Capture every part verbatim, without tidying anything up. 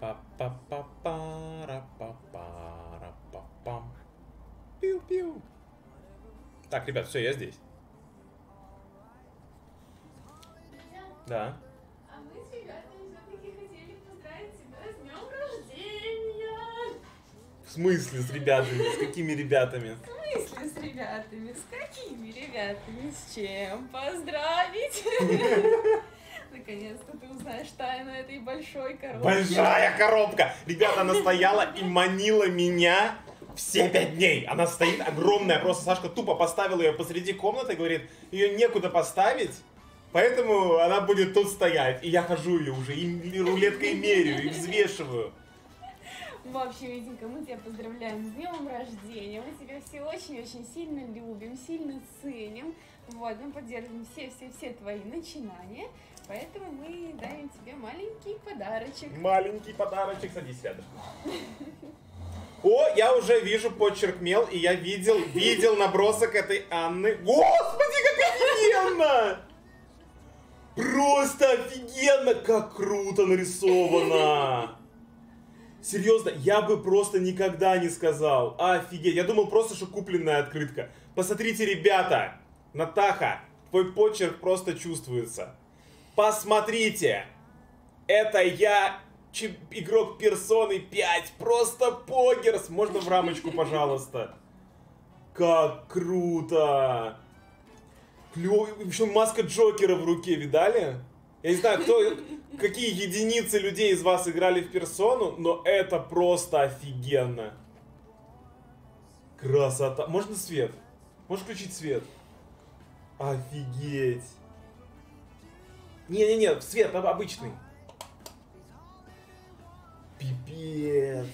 Па-па-па-па-ра-па-па-ра-па-пам. Пиу-пиу. Так, ребят, все, я здесь. Да. А мы с ребятами все-таки хотели поздравить тебя с днем рождения. В смысле с ребятами? С какими ребятами? В смысле с ребятами? С какими ребятами? С чем поздравить? Наконец-то ты узнаешь тайну этой большой коробки. Большая коробка! Ребята, она стояла и манила меня все пять дней. Она стоит огромная, просто Сашка тупо поставила ее посреди комнаты и говорит, ее некуда поставить, поэтому она будет тут стоять. И я хожу ее уже, и рулеткой меряю, и взвешиваю. В общем, Витенька, мы тебя поздравляем с днем рождения. Мы тебя все очень-очень сильно любим, сильно ценим. Вот, мы поддерживаем все-все-все твои начинания. Поэтому мы даем тебе маленький подарочек. Маленький подарочек. Садись рядом. О, я уже вижу почерк мел, и я видел, видел набросок этой Анны. Господи, как офигенно! Просто офигенно, как круто нарисовано! Серьезно, я бы просто никогда не сказал. Офигеть, я думал просто, что купленная открытка. Посмотрите, ребята, Натаха, твой почерк просто чувствуется. Посмотрите, это я, игрок персоны пять, просто погерс. Можно в рамочку, пожалуйста? Как круто. Клёвый, еще маска Джокера в руке, видали? Я не знаю, кто, какие единицы людей из вас играли в персону, но это просто офигенно. Красота. Можно свет? Можешь включить свет? Офигеть. Не-не-не, свет обычный. Пипец.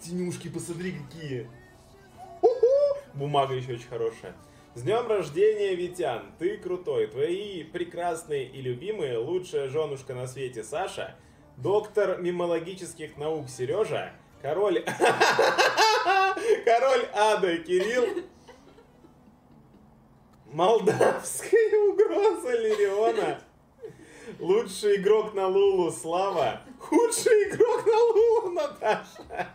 Тенюшки, посмотри, какие. У-ху! Бумага еще очень хорошая. С днем рождения, Витян! Ты крутой, твои прекрасные и любимые, лучшая женушка на свете Саша, доктор мимологических наук Сережа, король... король ада Кирилл, молдавская угроза Лириона, лучший игрок на Лулу Слава, худший игрок на Лулу Наташа.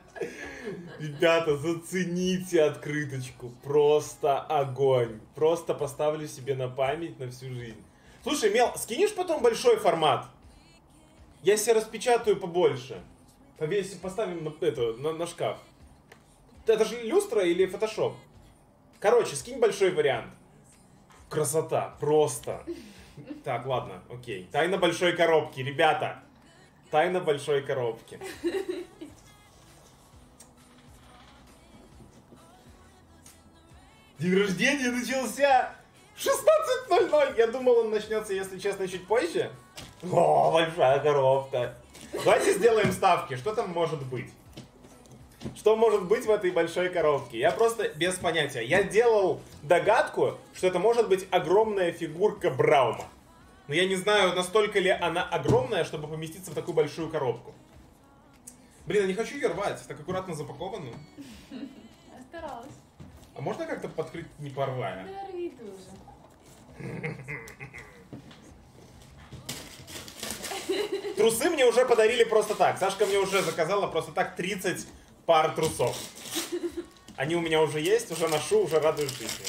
Ребята, зацените открыточку. Просто огонь. Просто поставлю себе на память на всю жизнь. Слушай, Мел, скинешь потом большой формат? Я себе распечатаю побольше. Повесим, поставим на, это, на, на шкаф. Это же люстра или фотошоп? Короче, скинь большой вариант. Красота, просто. Так, ладно, окей. Тайна большой коробки, ребята. Тайна большой коробки. День рождения начался шестнадцать ноль-ноль. Я думал, он начнется, если честно, чуть позже. О, большая коробка. Давайте сделаем ставки. Что там может быть? Что может быть в этой большой коробке? Я просто без понятия. Я делал догадку, что это может быть огромная фигурка Браума. Но я не знаю, настолько ли она огромная, чтобы поместиться в такую большую коробку. Блин, я не хочу ее рвать. Так аккуратно запаковано. Я старалась. А можно как-то подкрыть, не порвая? Да, рви тоже. Трусы мне уже подарили просто так. Сашка мне уже заказала просто так тридцать пар трусов. Они у меня уже есть, уже ношу, уже радуюсь жизни.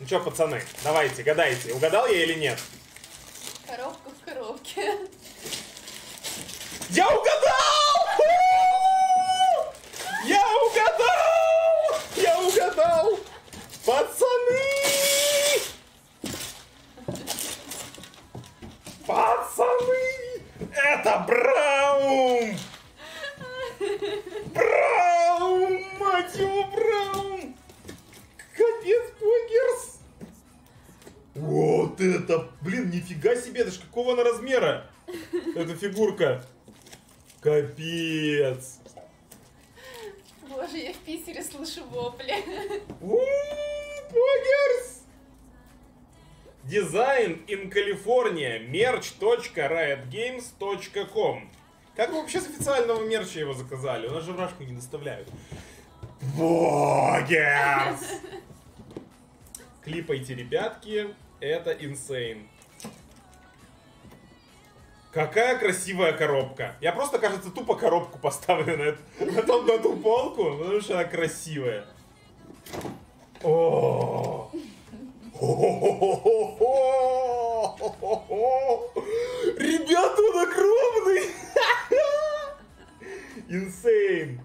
Ну что, пацаны, давайте, гадайте, угадал я или нет? Коробка в коробке. Я угадал! Я угадал! Я угадал! Пацаны! Пацаны! Это Браум! Браум! Мать его, Браум! Капец, покерс! Вот это! Блин, нифига себе! Это ж какого она размера? Эта фигурка! Капец! Боже, я в Питере слышу вопли. Погерс! Дизайн in California, мерч точка райот геймс точка ком. Как вы вообще с официального мерча его заказали? У нас же в Рашку не доставляют. Погерс! Клипайте, ребятки. Это инсейн. Какая красивая коробка. Я просто, кажется, тупо коробку поставлю на эту, на ту, на ту полку, потому что она красивая. О, ребята, он огромный! Инсейн.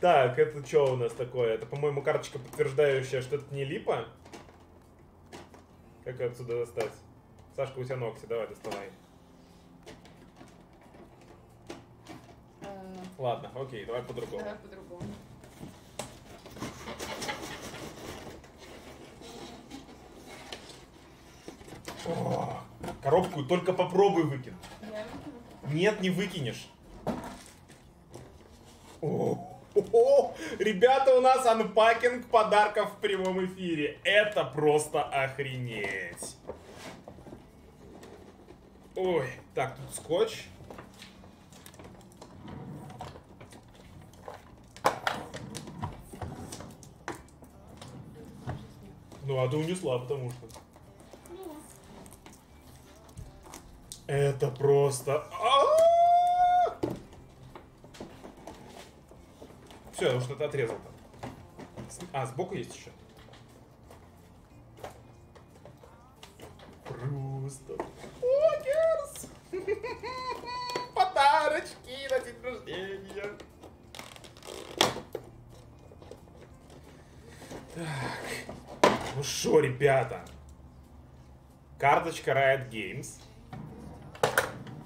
Так, это что у нас такое? Это, по-моему, карточка, подтверждающая, что это не липа. Как ее отсюда достать? Сашка, у тебя ногти, давай, доставай. Ладно, окей, давай по-другому. Давай по-другому. О, коробку только попробуй выкинуть. Я выкину. Нет, не выкинешь. О, о, о, ребята, у нас анпакинг подарков в прямом эфире. Это просто охренеть. Ой, так, тут скотч. Ну, а ты унесла, потому что... Ну. Это просто... А-а-а! Все, я уж что-то отрезал там. А, сбоку есть еще? Просто... Покерс! Подарочки на день рождения! Так... Ну что, ребята, карточка Riot Games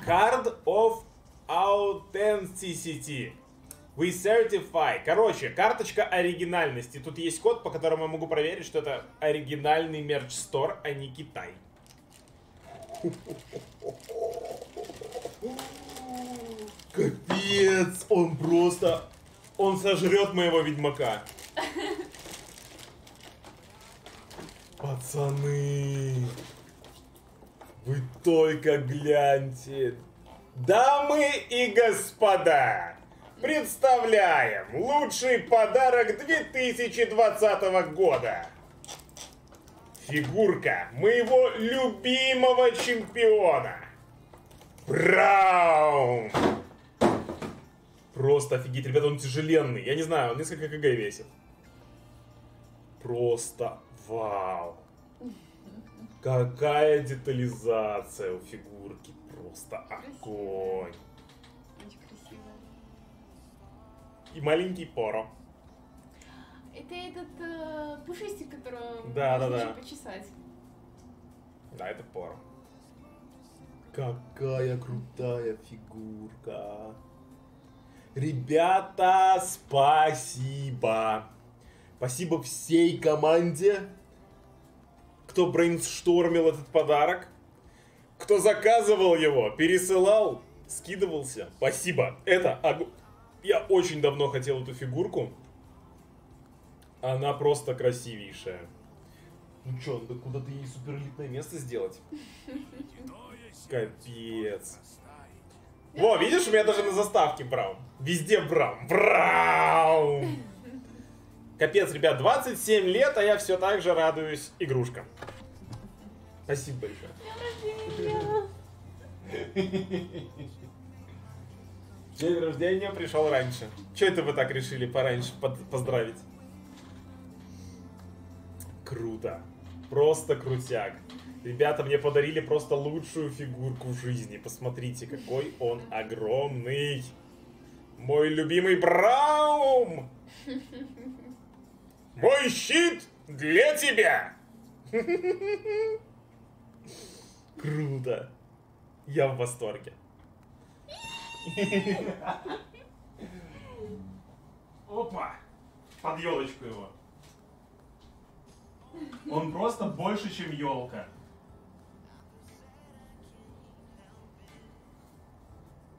Card of Authenticity We Certify. Короче, карточка оригинальности. Тут есть код, по которому я могу проверить, что это оригинальный мерч-стор, а не Китай. Капец, он просто... Он сожрет моего ведьмака. Пацаны, вы только гляньте. Дамы и господа, представляем лучший подарок две тысячи двадцатого года. Фигурка моего любимого чемпиона. Браум. Просто офигеть, ребята, он тяжеленный. Я не знаю, он несколько кг весит. Просто... Вау! Какая детализация у фигурки! Просто огонь! Очень красиво. И маленький Поро. Это этот э, пушистик, которого да, нужно да, да. почесать. Да, это Поро. Какая крутая фигурка! Ребята, спасибо! Спасибо всей команде, кто брейнштормил этот подарок, кто заказывал его, пересылал, скидывался. Спасибо. Это... Я очень давно хотел эту фигурку. Она просто красивейшая. Ну чё, надо куда-то ей суперлитное место сделать. Капец. Во, видишь, у меня даже на заставке Браум. Везде Браум. Браум! Капец, ребят, двадцать семь лет, а я все так же радуюсь игрушкам. Спасибо большое. День рождения пришел раньше. Че это вы так решили пораньше поздравить? Круто. Просто крутяк. Ребята, мне подарили просто лучшую фигурку в жизни. Посмотрите, какой он огромный. Мой любимый Браум. Мой щит для тебя! Круто! Я в восторге. Опа! Под елочку его. Он просто больше, чем елка.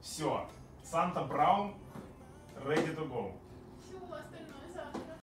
Все. Санта Браун ready to go. Все, остальное.